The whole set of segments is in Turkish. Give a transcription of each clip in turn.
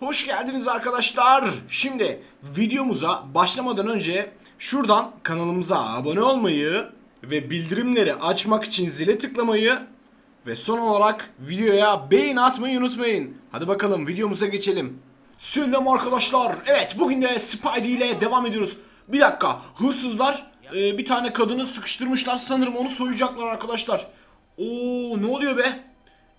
Hoş geldiniz arkadaşlar. Şimdi videomuza başlamadan önce şuradan kanalımıza abone olmayı ve bildirimleri açmak için zile tıklamayı ve son olarak videoya beğen atmayı unutmayın. Hadi bakalım videomuza geçelim. Selam arkadaşlar. Evet, bugün de Spidey ile devam ediyoruz. Bir dakika, hırsızlar bir tane kadını sıkıştırmışlar sanırım, onu soyacaklar arkadaşlar. Oo, ne oluyor be?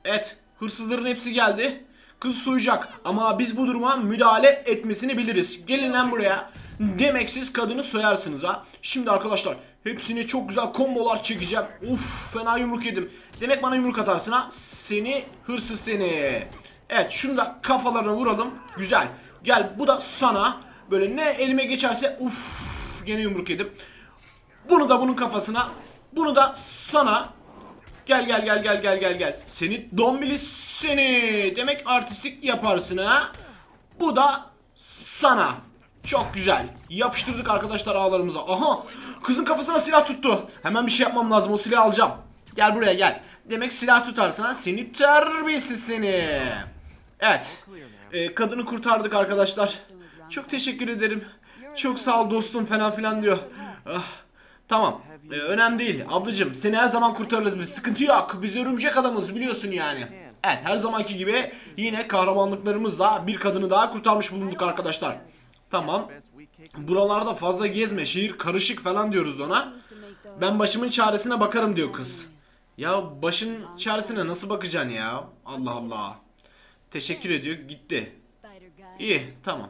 Evet, hırsızların hepsi geldi. Kız soyacak ama biz bu duruma müdahale etmesini biliriz. Gelin lan buraya. Demek siz kadını soyarsınız ha. Şimdi arkadaşlar hepsini çok güzel kombolar çekeceğim. Uf, fena yumruk yedim. Demek bana yumruk atarsın ha. Seni hırsız seni. Evet, şunu da kafalarına vuralım. Güzel. Gel, bu da sana. Böyle ne elime geçerse uf, gene yumruk yedim. Bunu da bunun kafasına. Bunu da sana. Gel gel gel gel gel gel gel. Seni dombili seni. Demek artistlik yaparsın ha. Bu da sana. Çok güzel. Yapıştırdık arkadaşlar ağlarımıza. Aha, kızın kafasına silah tuttu. Hemen bir şey yapmam lazım, o silahı alacağım. Gel buraya gel. Demek silah tutarsan ha. Seni terbiyesiz seni. Evet, kadını kurtardık arkadaşlar. Çok teşekkür ederim. Çok sağ ol dostum falan filan diyor. Ah, tamam. Önemli değil ablacım, seni her zaman kurtarırız biz, sıkıntı yok, biz örümcek adamız biliyorsun yani. Evet, her zamanki gibi yine kahramanlıklarımızla bir kadını daha kurtarmış bulunduk arkadaşlar. Tamam, buralarda fazla gezme, şehir karışık falan diyoruz ona. Ben başımın çaresine bakarım diyor kız. Ya başın çaresine nasıl bakacaksın ya, Allah Allah. Teşekkür ediyor, gitti. İyi, tamam.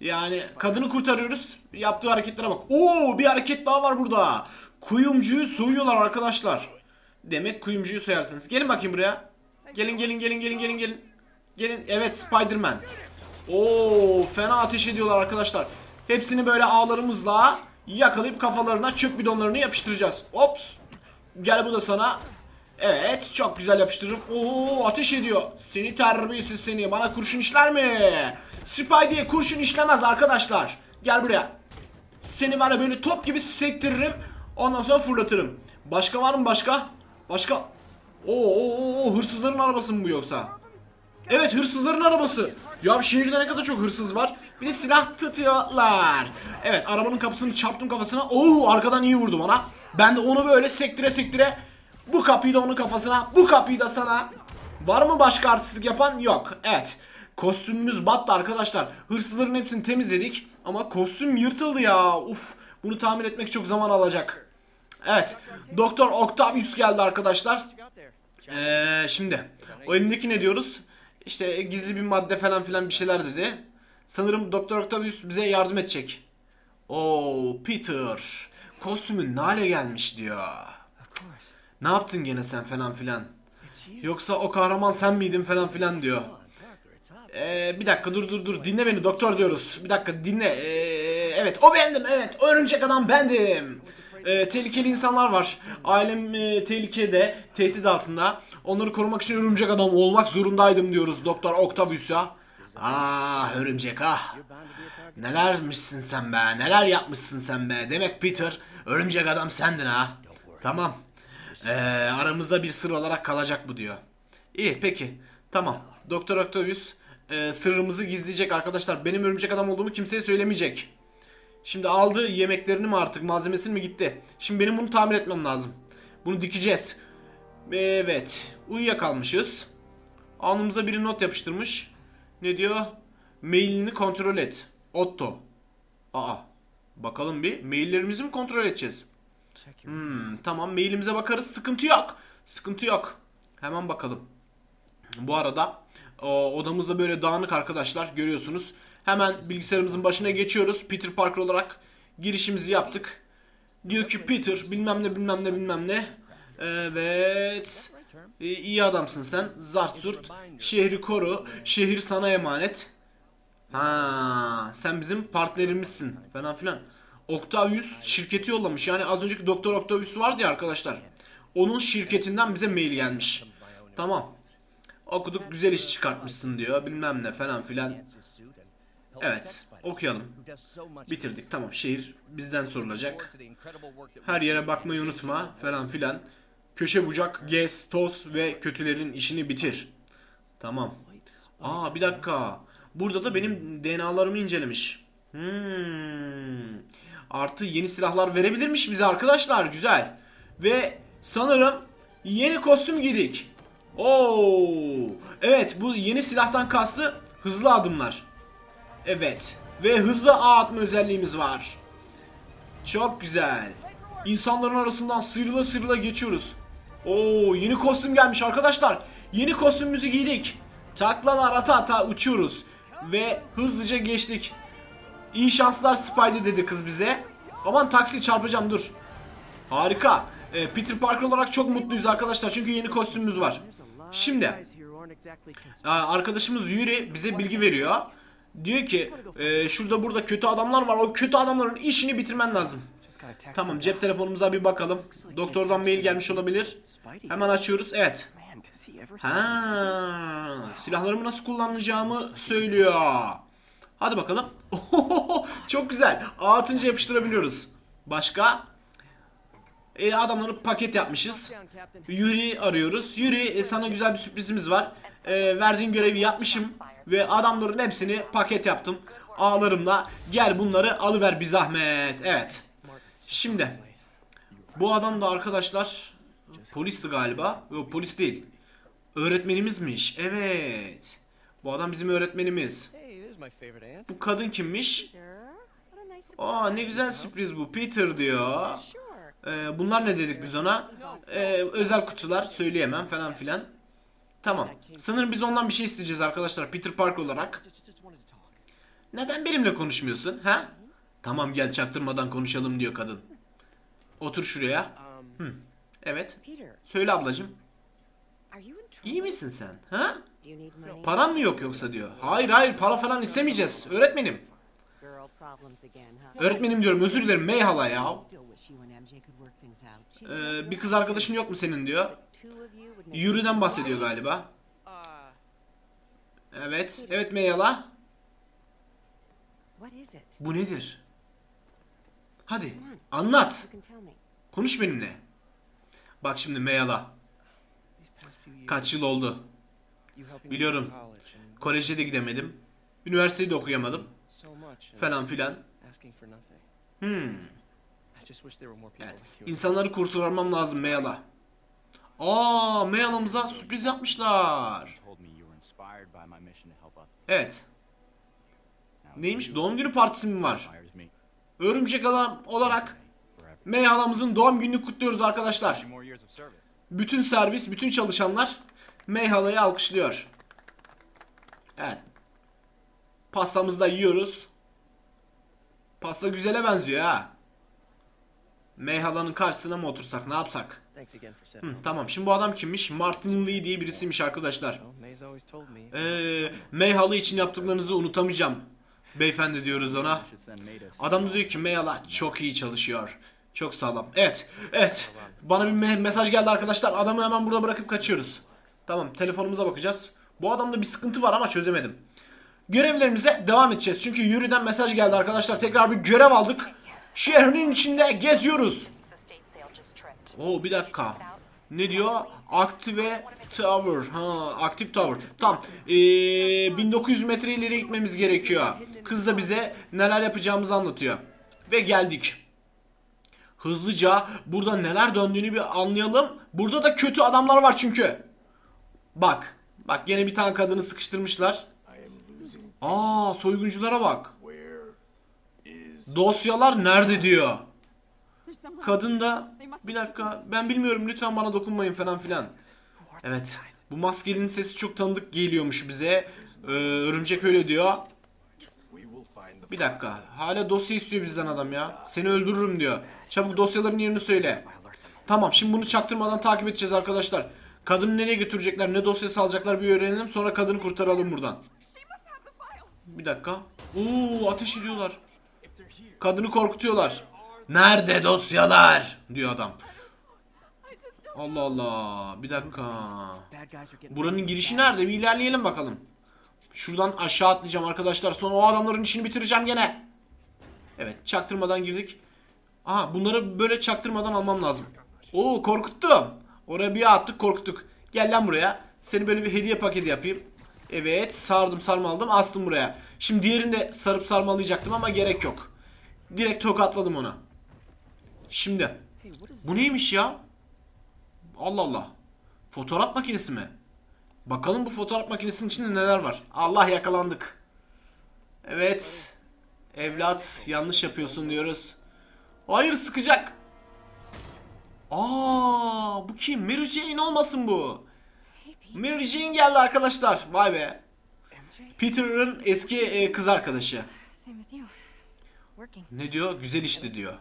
Yani kadını kurtarıyoruz, yaptığı hareketlere bak. Oo, bir hareket daha var burada. Kuyumcuyu soyuyorlar arkadaşlar. Demek kuyumcuyu soyarsınız. Gelin bakayım buraya. Gelin gelin gelin gelin gelin gelin. Gelin. Evet, Spider-Man. Oo, fena ateş ediyorlar arkadaşlar. Hepsini böyle ağlarımızla yakalayıp kafalarına çöp bidonlarını yapıştıracağız. Ops. Gel, bu da sana. Evet, çok güzel yapıştırırım. Oo, ateş ediyor. Seni terbiyesiz seni. Bana kurşun işler mi? Spidey'e kurşun işlemez arkadaşlar. Gel buraya. Seni bana böyle top gibi sektiririm. Ondan sonra fırlatırım. Başka var mı başka? Başka. Oo, hırsızların arabası mı bu yoksa? Evet, hırsızların arabası. Ya şehirde ne kadar çok hırsız var. Bir de silah tutuyorlar. Evet, arabanın kapısını çarptım kafasına. Oo, arkadan iyi vurdu bana. Ben de onu böyle sektire sektire. Bu kapıyı da onun kafasına. Bu kapıyı da sana. Var mı başka artistlik yapan? Yok. Evet. Kostümümüz battı arkadaşlar. Hırsızların hepsini temizledik. Ama kostüm yırtıldı ya. Uf. Bunu tamir etmek çok zaman alacak. Evet. Doktor Octavius geldi arkadaşlar. Şimdi. O elindeki ne diyoruz? İşte gizli bir madde falan filan bir şeyler dedi. Sanırım Doktor Octavius bize yardım edecek. Oo, Peter. Kostümün ne hale gelmiş diyor. Ne yaptın gene sen falan filan. Yoksa o kahraman sen miydin falan filan diyor. Bir dakika, dur dinle beni doktor diyoruz. Bir dakika dinle. Evet, o bendim, evet, örümcek adam bendim. Tehlikeli insanlar var. Ailem tehlikede, tehdit altında. Onları korumak için örümcek adam olmak zorundaydım diyoruz Doktor Octavius'a. Ah örümcek ah. Nelermişsin sen be, neler yapmışsın sen be. Demek Peter örümcek adam sendin ha. Tamam. Aramızda bir sır olarak kalacak bu diyor. İyi, peki, tamam. Doktor Octavius sırrımızı gizleyecek arkadaşlar. Benim örümcek adam olduğumu kimseye söylemeyecek. Şimdi aldı yemeklerini mi artık, malzemesini mi gitti. Şimdi benim bunu tamir etmem lazım. Bunu dikeceğiz. Evet, uyuyakalmışız. Alnımıza biri not yapıştırmış. Ne diyor? Mailini kontrol et Otto. Aa, bakalım bir maillerimizi mi kontrol edeceğiz? Tamam, mailimize bakarız, sıkıntı yok. Sıkıntı yok. Hemen bakalım. Bu arada odamızda böyle dağınık arkadaşlar, görüyorsunuz. Hemen bilgisayarımızın başına geçiyoruz. Peter Parker olarak girişimizi yaptık. Diyor ki Peter bilmem ne bilmem ne bilmem ne. Evet, iyi adamsın sen. Zart zurt, şehri koru, şehir sana emanet. Ha, sen bizim partnerimizsin falan filan. Octavius şirketi yollamış. Yani az önceki Doktor Octavius vardı ya arkadaşlar. Onun şirketinden bize mail gelmiş. Tamam. Okuduk, güzel iş çıkartmışsın diyor. Bilmem ne falan filan. Evet, okuyalım. Bitirdik, tamam. Şehir bizden sorulacak. Her yere bakmayı unutma falan filan. Köşe bucak gez, toz ve kötülerin işini bitir. Tamam. Aa, bir dakika. Burada da benim DNA'larımı incelemiş. Artı yeni silahlar verebilirmiş bize arkadaşlar. Güzel. Ve sanırım yeni kostüm giydik. Oo. Evet, bu yeni silahtan kastı hızlı adımlar. Evet. Ve hızlı ağ atma özelliğimiz var. Çok güzel. İnsanların arasından sıyrıla sıyrıla geçiyoruz. Oo, yeni kostüm gelmiş arkadaşlar. Yeni kostümümüzü giydik. Taklalar ata ata uçuyoruz. Ve hızlıca geçtik. İyi şanslar Spidey dedi kız bize. Aman taksi çarpacağım dur. Harika. Peter Parker olarak çok mutluyuz arkadaşlar. Çünkü yeni kostümümüz var. Şimdi. Arkadaşımız Yuri bize bilgi veriyor. Diyor ki şurada burada kötü adamlar var. O kötü adamların işini bitirmen lazım. Tamam, cep telefonumuza bir bakalım. Doktordan mail gelmiş olabilir. Hemen açıyoruz. Evet. Ha, silahlarımı nasıl kullanacağımı söylüyor. Hadi bakalım. Çok güzel. Ağ atınca yapıştırabiliyoruz. Başka? Adamları paket yapmışız. Yuri arıyoruz. Yuri sana güzel bir sürprizimiz var. Verdiğin görevi yapmışım. Ve adamların hepsini paket yaptım. Ağlarımla. Gel bunları alıver bir zahmet. Evet. Şimdi. Bu adam da arkadaşlar polisti galiba. Yok, polis değil. Öğretmenimizmiş. Evet. Bu adam bizim öğretmenimiz. Bu kadın kimmiş? Aa, ne güzel sürpriz bu. Peter diyor. Bunlar ne dedik biz ona? Özel kutular, söyleyemem falan filan. Tamam. Sanırım biz ondan bir şey isteyeceğiz arkadaşlar Peter Parker olarak. Neden benimle konuşmuyorsun? Ha? Tamam, gel çaktırmadan konuşalım diyor kadın. Otur şuraya. Evet. Söyle ablacığım. İyi misin sen? Ha? Paran mı yok yoksa diyor. Hayır hayır, para falan istemeyeceğiz öğretmenim. Öğretmenim diyorum, özür dilerim Mayala ya. Bir kız arkadaşın yok mu senin diyor. Yuri'den bahsediyor galiba. Evet. Evet Mayala. Bu nedir? Hadi anlat. Konuş benimle. Bak şimdi Mayala. Kaç yıl oldu? Biliyorum. Koleje de gidemedim. Üniversiteyi de okuyamadım. Falan filan. Evet. İnsanları kurtarmam lazım Mayala. Aa, Mayala'mıza sürpriz yapmışlar. Evet. Neymiş? Doğum günü partisi mi var? Örümcek adam olarak Mayala'mızın doğum gününü kutluyoruz arkadaşlar. Bütün servis, bütün çalışanlar Mayala'yı alkışlıyor. Evet. Pastamızı da yiyoruz. Pasta güzele benziyor ha. Mayala'nın karşısına mı otursak, ne yapsak? Tamam, şimdi bu adam kimmiş? Martin Lee diye birisiymiş arkadaşlar. Mayala için yaptıklarınızı unutamayacağım beyefendi diyoruz ona. Adam da diyor ki Mayala çok iyi çalışıyor. Çok sağlam. Evet. Evet. Bana bir mesaj geldi arkadaşlar. Adamı hemen burada bırakıp kaçıyoruz. Tamam, telefonumuza bakacağız. Bu adamda bir sıkıntı var ama çözemedim. Görevlerimize devam edeceğiz. Çünkü Yuri'den mesaj geldi arkadaşlar. Tekrar bir görev aldık. Şehrin içinde geziyoruz. Oo, bir dakika. Ne diyor? Active Tower. Ha, Active Tower. Tamam. 1900 metre ileri gitmemiz gerekiyor. Kız da bize neler yapacağımızı anlatıyor. Ve geldik. Hızlıca burada neler döndüğünü bir anlayalım. Burada da kötü adamlar var çünkü. Bak. Bak, gene bir tane kadını sıkıştırmışlar. Aa, soygunculara bak. Dosyalar nerede diyor. Kadın da bir dakika ben bilmiyorum, lütfen bana dokunmayın falan filan. Evet, bu maskelinin sesi çok tanıdık geliyormuş bize. Örümcek öyle diyor. Bir dakika, hala dosya istiyor bizden adam ya. Seni öldürürüm diyor. Çabuk dosyaların yerini söyle. Tamam, şimdi bunu çaktırmadan takip edeceğiz arkadaşlar. Kadını nereye götürecekler, ne dosyası alacaklar bir öğrenelim, sonra kadını kurtaralım buradan. Bir dakika. Oo, ateş ediyorlar. Kadını korkutuyorlar. Nerede dosyalar diyor adam. Allah Allah, bir dakika. Buranın girişi nerede? Bir ilerleyelim bakalım. Şuradan aşağı atlayacağım arkadaşlar. Sonra o adamların işini bitireceğim gene. Evet, çaktırmadan girdik. Aha, bunları böyle çaktırmadan almam lazım. Oo, korkuttum. Oraya bir attık, korkuttuk. Gel lan buraya. Seni böyle bir hediye paketi yapayım. Evet, sardım sarmaladım, astım buraya. Şimdi diğerini de sarıp sarmalayacaktım ama gerek yok. Direkt tokatladım ona. Şimdi bu neymiş ya? Allah Allah. Fotoğraf makinesi mi? Bakalım bu fotoğraf makinesinin içinde neler var. Allah, yakalandık. Evet. Evlat, yanlış yapıyorsun diyoruz. Hayır, sıkacak. Bu kim? Mary Jane olmasın bu. Mary Jane geldi arkadaşlar. Vay be. Peter'ın eski kız arkadaşı. Ne diyor? Güzel işti diyor.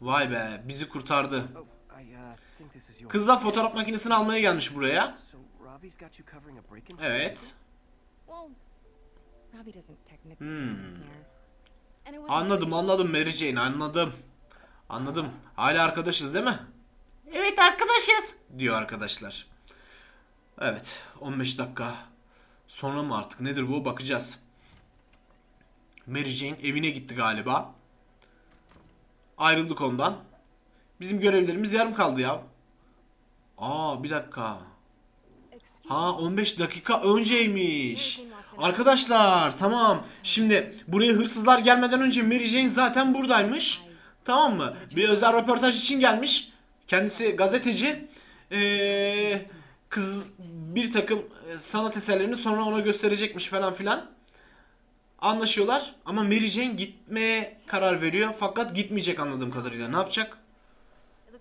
Vay be, bizi kurtardı. Kızla fotoğraf makinesini almaya gelmiş buraya. Evet. Anladım Mary Jane, anladım. Hala arkadaşız değil mi? Evet, arkadaşız diyor arkadaşlar. Evet, 15 dakika sonra mı artık nedir bu, bakacağız. Mary Jane evine gitti galiba. Ayrıldık ondan. Bizim görevlerimiz yarım kaldı ya. Bir dakika. 15 dakika önceymiş. Arkadaşlar tamam. Şimdi buraya hırsızlar gelmeden önce Mary Jane zaten buradaymış. Tamam mı? Bir özel röportaj için gelmiş. Kendisi gazeteci. Kız bir takım sanat eserlerini sonra ona gösterecekmiş falan filan. Anlaşıyorlar ama Mary Jane gitmeye karar veriyor. Fakat gitmeyecek anladığım kadarıyla. Ne yapacak?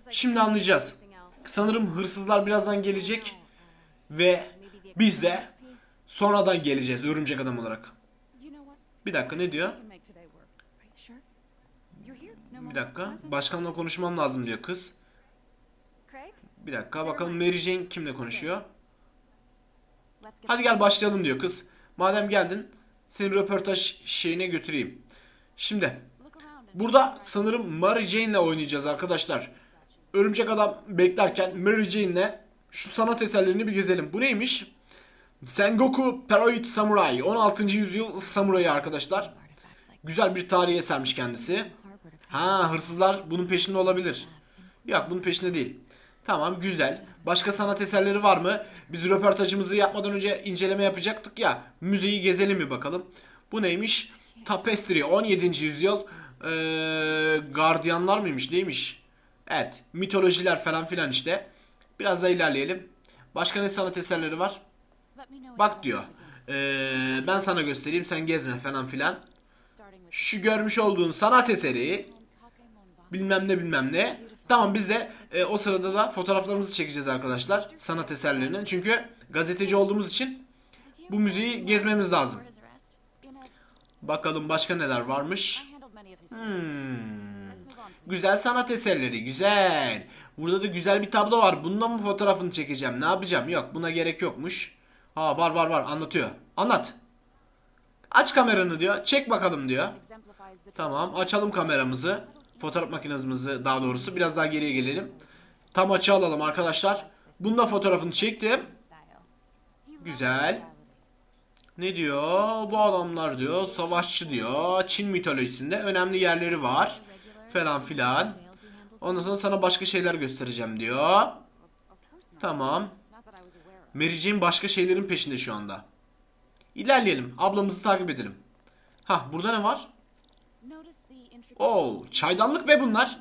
Şimdi anlayacağız. Sanırım hırsızlar birazdan gelecek. Ve biz de sonradan geleceğiz örümcek adam olarak. Bir dakika, ne diyor? Bir dakika, başkanla konuşmam lazım diyor kız. Bir dakika bakalım Mary Jane kimle konuşuyor? Hadi gel başlayalım diyor kız. Madem geldin seni röportaj şeyine götüreyim. Şimdi burada sanırım Mary Jane'le oynayacağız arkadaşlar. Örümcek adam beklerken Mary Jane'le şu sanat eserlerini bir gezelim. Bu neymiş? Sengoku Period Samurai. 16. yüzyıl samurayı arkadaşlar. Güzel bir tarihi esermiş kendisi. Hırsızlar bunun peşinde olabilir. Yok, bunun peşinde değil. Tamam, güzel. Başka sanat eserleri var mı? Biz röportajımızı yapmadan önce inceleme yapacaktık ya. Müzeyi gezelim mi bakalım. Bu neymiş? Tapestry 17. yüzyıl gardiyanlar mıymış neymiş? Evet, mitolojiler falan filan işte. Biraz da ilerleyelim. Başka ne sanat eserleri var? Bak diyor. Ben sana göstereyim, sen gezme falan filan. Şu görmüş olduğun sanat eseri bilmem ne bilmem ne. Tamam, biz de o sırada da fotoğraflarımızı çekeceğiz arkadaşlar. Sanat eserlerinin. Çünkü gazeteci olduğumuz için bu müziği gezmemiz lazım. Bakalım başka neler varmış. Güzel sanat eserleri. Güzel. Burada da güzel bir tablo var. Bundan mı fotoğrafını çekeceğim? Ne yapacağım? Yok, buna gerek yokmuş. Var. Anlatıyor. Anlat. Aç kameranı diyor. Çek bakalım diyor. Tamam, açalım kameramızı. Fotoğraf makinamızı daha doğrusu. Biraz daha geriye gelelim. Tam açı alalım arkadaşlar. Bunda fotoğrafını çektim. Güzel. Ne diyor? Bu adamlar diyor. Savaşçı diyor. Çin mitolojisinde önemli yerleri var. Falan filan. Ondan sonra sana başka şeyler göstereceğim diyor. Tamam. Mary Jane başka şeylerin peşinde şu anda. İlerleyelim. Ablamızı takip edelim. Burada ne var? Çaydanlık be bunlar.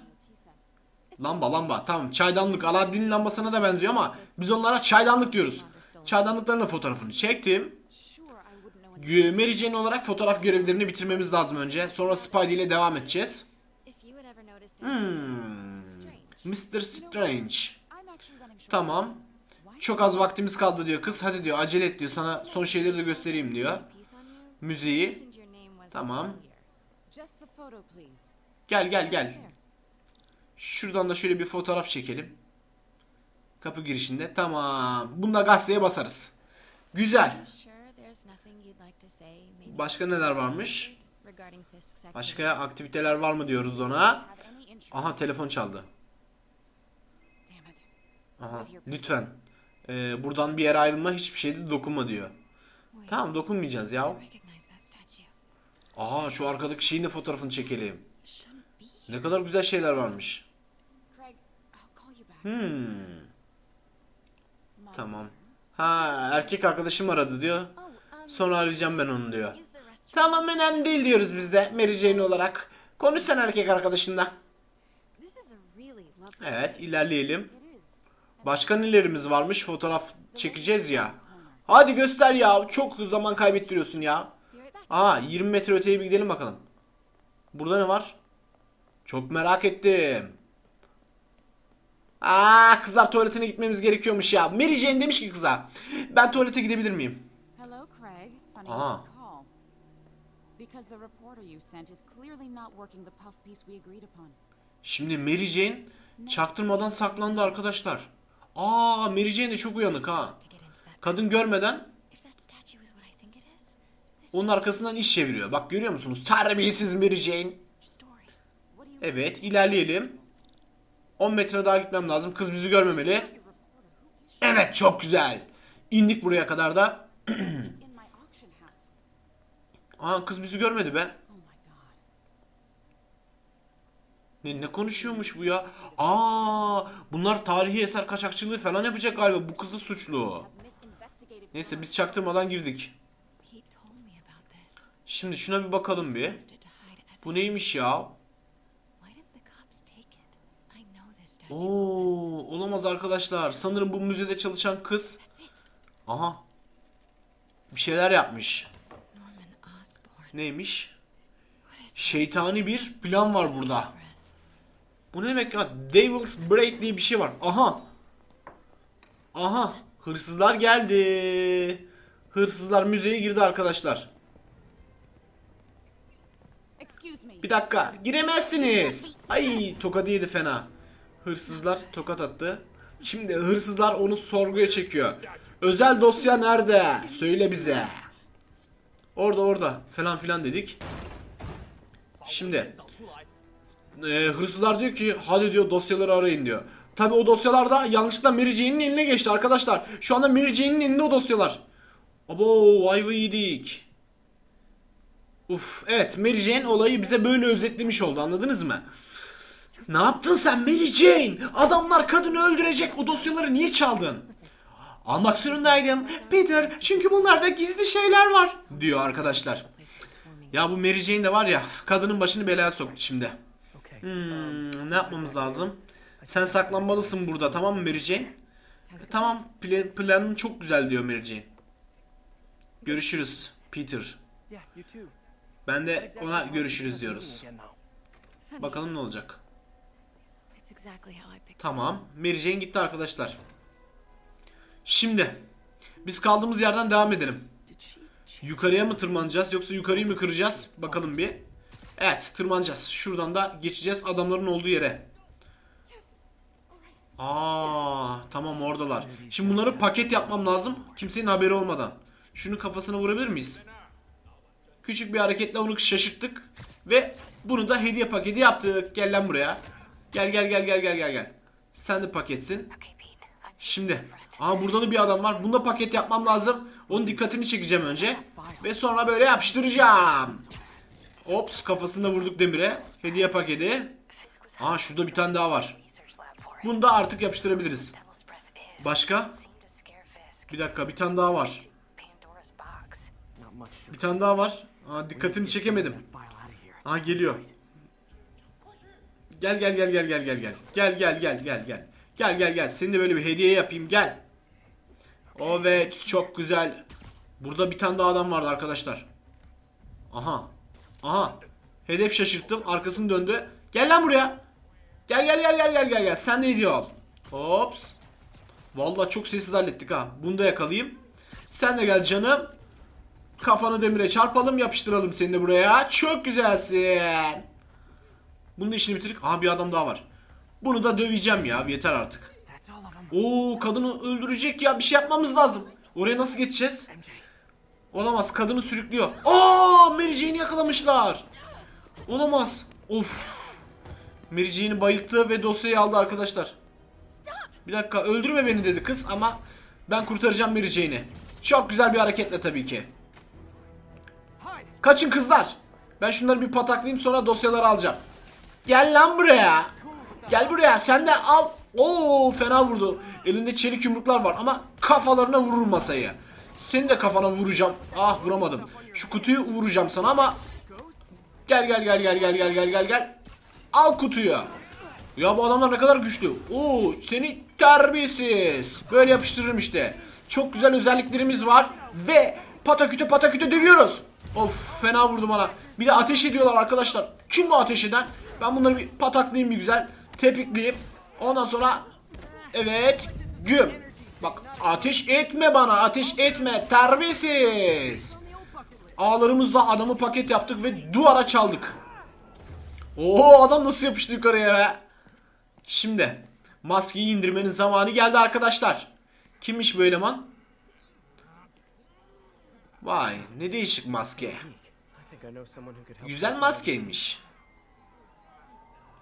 Lamba. Tamam, çaydanlık. Aladdin'in lambasına da benziyor ama biz onlara çaydanlık diyoruz. Çaydanlıkların fotoğrafını çektim. Mary Jane olarak fotoğraf görevlerini bitirmemiz lazım önce. Sonra Spidey ile devam edeceğiz. Mister Strange. Tamam. Çok az vaktimiz kaldı diyor kız. Hadi diyor, acele et diyor. Sana son şeyleri de göstereyim diyor. Müziği. Tamam. Gel. Şuradan da şöyle bir fotoğraf çekelim. Kapı girişinde. Tamam. Bunu da gazeteye basarız. Güzel. Başka neler varmış? Başka aktiviteler var mı diyoruz ona. Telefon çaldı. Lütfen. Buradan bir yere ayrılma, hiçbir şeyde dokunma diyor. Tamam, dokunmayacağız ya. Şu arkadaki şeyin de fotoğrafını çekelim. Ne kadar güzel şeyler varmış. Tamam. Ha, erkek arkadaşım aradı diyor. Sonra arayacağım ben onu diyor. Tamam, önemli değil diyoruz biz de Mary Jane olarak. Konuş sen erkek arkadaşınla. Evet, ilerleyelim. Başka nelerimiz varmış? Fotoğraf çekeceğiz ya. Hadi göster ya. Çok zaman kaybettiriyorsun ya. Aa, 20 metre öteye bir gidelim bakalım. Burada ne var? Çok merak ettim. Aa, kızlar tuvaletine gitmemiz gerekiyormuş ya. Mary Jane demiş ki kıza, ben tuvalete gidebilir miyim? Aa. Şimdi Mary Jane çaktırmadan saklandı arkadaşlar. Aa, Mary Jane de çok uyanık ha. Kadın görmeden onun arkasından iş çeviriyor. Bak görüyor musunuz? Terbiyesiz Mary Jane. Evet, ilerleyelim. 10 metre daha gitmem lazım. Kız bizi görmemeli. Evet, çok güzel. İndik buraya kadar da. Aa, kız bizi görmedi be. Ne konuşuyormuş bu ya? Aa, bunlar tarihi eser kaçakçılığı falan yapacak galiba. Bu kız da suçlu. Neyse, biz çaktırmadan girdik. Şimdi şuna bir bakalım bir. Bu neymiş ya? Oo, olamaz arkadaşlar. Sanırım bu müzede çalışan kız. Aha. Bir şeyler yapmış. Neymiş? Şeytani bir plan var burada. Bu ne demek ya? Devil's Break diye bir şey var. Aha. Aha. Hırsızlar geldi. Hırsızlar müzeye girdi arkadaşlar. Bir dakika. Giremezsiniz. Ay, tokadı yedi fena. Hırsızlar tokat attı. Şimdi hırsızlar onu sorguya çekiyor. Özel dosya nerede? Söyle bize. Orada falan filan dedik. Şimdi hırsızlar diyor ki hadi diyor dosyaları arayın diyor. Tabi o dosyalar da yanlışlıkla Mary Jane'in eline geçti arkadaşlar. Şu anda Mary Jane'in elinde o dosyalar. Abo, ayvayı yedik. Uf, evet, Mary Jane olayı bize böyle özetlemiş oldu, anladınız mı? Ne yaptın sen Mary Jane? Adamlar kadını öldürecek, o dosyaları niye çaldın? Almak zorundaydım Peter, çünkü bunlarda gizli şeyler var diyor arkadaşlar. Ya bu Mary Jane de var ya, kadının başını belaya soktu şimdi. Ne yapmamız lazım? Sen saklanmalısın burada, tamam mı Mary Jane? Tamam, planın çok güzel diyor Mary Jane. Görüşürüz Peter. Ben de ona görüşürüz diyoruz. Bakalım ne olacak. Tamam, Mary Jane gitti arkadaşlar. Şimdi biz kaldığımız yerden devam edelim. Yukarıya mı tırmanacağız yoksa yukarıyı mı kıracağız? Bakalım bir. Evet, tırmanacağız. Şuradan da geçeceğiz adamların olduğu yere. Aa, tamam, oradalar. Şimdi bunları paket yapmam lazım kimsenin haberi olmadan. Şunu kafasına vurabilir miyiz? Küçük bir hareketle onu şaşırttık ve bunu da hediye paketi yaptık. Gel lan buraya. Gel. Sen de paketsin. Şimdi. Aa, burada da bir adam var. Bunda paket yapmam lazım. Onun dikkatini çekeceğim önce. Ve sonra böyle yapıştıracağım. Ops, kafasında vurduk demire. Hediye paketi. Aa, şurada bir tane daha var. Bunu da artık yapıştırabiliriz. Başka? Bir dakika, bir tane daha var. Bir tane daha var. Aa, dikkatini çekemedim. Aa, geliyor. Gel. Seni de böyle bir hediye yapayım, gel. Evet, çok güzel. Burada bir tane daha adam vardı arkadaşlar. Aha. Hedef şaşırttım, arkasını döndü. Gel lan buraya. Gel. Sen de hediye al. Hops. Vallahi çok sessiz hallettik ha. Bunu da yakalayayım. Sen de gel canım. Kafanı demire çarpalım, yapıştıralım seni de buraya. Çok güzelsin. Bunun işini bitirdik. Aha, bir adam daha var. Bunu da döveceğim ya, yeter artık. Oo, kadını öldürecek ya, bir şey yapmamız lazım. Oraya nasıl geçeceğiz? Olamaz, kadını sürüklüyor. Aa, Mary Jane'i yakalamışlar. Olamaz. Of. Mary Jane'i bayılttı ve dosyayı aldı arkadaşlar. Bir dakika, öldürme beni dedi kız ama ben kurtaracağım Mary Jane'i. Çok güzel bir hareketle tabii ki. Kaçın kızlar. Ben şunları bir pataklayayım, sonra dosyaları alacağım. Gel lan buraya. Gel buraya, sen de al. Oo, fena vurdu. Elinde çelik yumruklar var ama kafalarına vururum masaya. Seni de kafana vuracağım. Ah vuramadım. Şu kutuyu vuracağım sana ama gel. Al kutuyu. Ya bu adamlar ne kadar güçlü. Oo, seni terbiyesiz. Böyle yapıştırırım işte. Çok güzel özelliklerimiz var ve pataküte pataküte dövüyoruz. Of, fena vurdu bana. Bir de ateş ediyorlar arkadaşlar. Kim bu ateş eden? Ben bunları bir pataklayayım, bir güzel tepikleyeyim. Ondan sonra evet, güm. Bak, ateş etme bana, ateş etme terbiyesiz. Ağlarımızla adamı paket yaptık ve duvara çaldık. Oo, adam nasıl yapıştı yukarıya be. Şimdi maskeyi indirmenin zamanı geldi arkadaşlar. Kimmiş bu eleman? Vay, ne değişik maske. Güzel maskeymiş.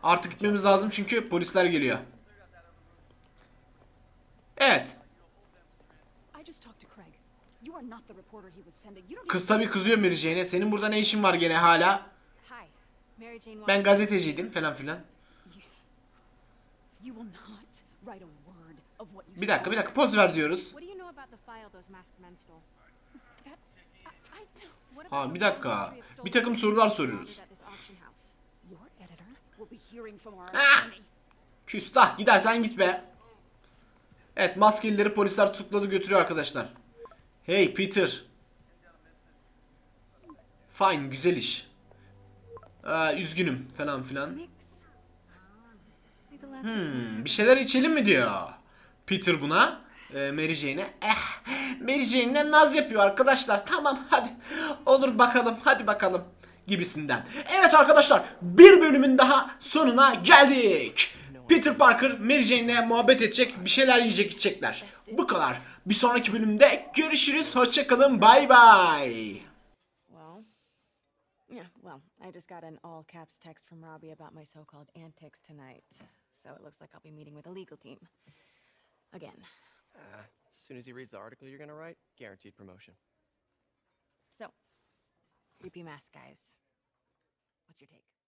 Artık gitmemiz lazım çünkü polisler geliyor. Evet. Kız tabii kızıyor Mary Jane'e. Senin burada ne işin var gene hala? Ben gazeteciydim falan filan. Bir dakika poz ver diyoruz. Ha bir dakika. Bir takım sorular soruyoruz. Ha! Küstah, gidersen git be. Evet, maskelileri polisler tutukladı götürüyor arkadaşlar. Hey Peter. Fine, güzel iş. Üzgünüm falan filan. Bir şeyler içelim mi diyor Peter buna, Mary Jane'e. Mary Jane'den naz yapıyor arkadaşlar. Tamam hadi, olur bakalım, hadi bakalım gibisinden. Evet arkadaşlar, bir bölümün daha sonuna geldik. Peter Parker Mary Jane'le muhabbet edecek, bir şeyler yiyecek, içecekler. Bu kadar. Bir sonraki bölümde görüşürüz. Hoşça kalın. Bay bay. Well, I just got an all caps text from Robbie about my so-called antics tonight. So it looks like I'll be meeting with a legal team. Again. As soon as he reads the article you're gonna write, guaranteed promotion. So, creepy mask guys. What's your take?